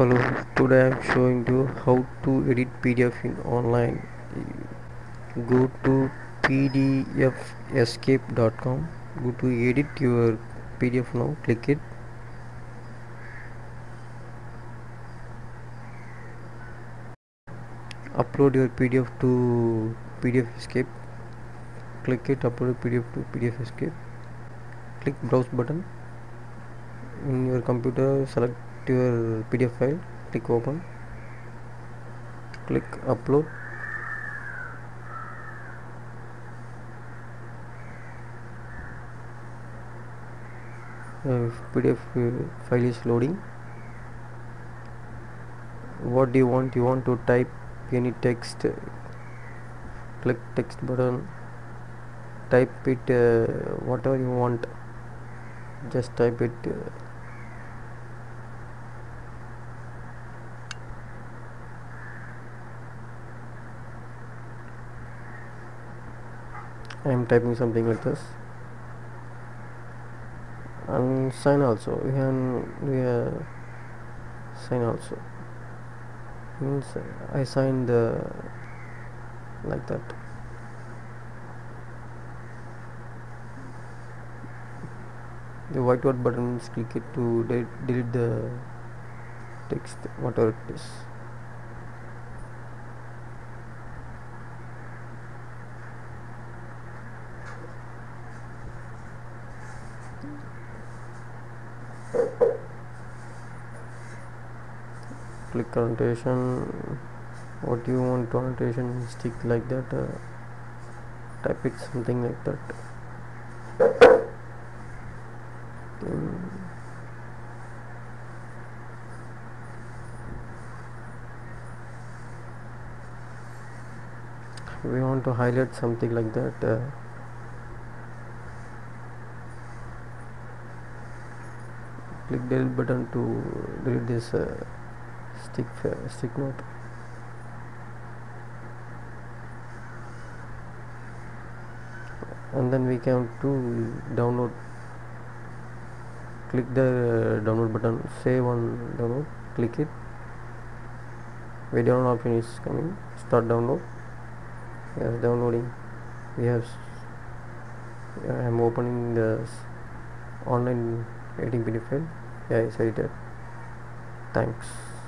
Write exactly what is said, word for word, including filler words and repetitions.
Hello, today I'm showing you how to edit P D F in online. Go to p d f escape dot com, go to edit your P D F now, click it. Upload your P D F to pdfescape, click it, upload P D F to pdfescape, click browse button. In your computer, select your P D F file, click open, click upload. Uh, P D F uh, file is loading. What do you want? You want to type any text? Click text button. Type it uh, whatever you want. Just type it. Uh, I am typing something like this, and sign also. You can we uh, sign also. Means I signed the like that. The whiteboard buttons, click it to de delete the text, whatever it is. Click annotation. What you want to annotation, stick like that. Uh, type it something like that. Then we want to highlight something like that. Uh, click delete button to delete this. Uh, Stick, uh, stick note. And then we can to download. Click the uh, download button. Save on download. Click it. Wait, download option is coming. Start download. Yes, downloading. We have. Yeah, I am opening the online editing P D F file. Yeah, it's edited. Thanks.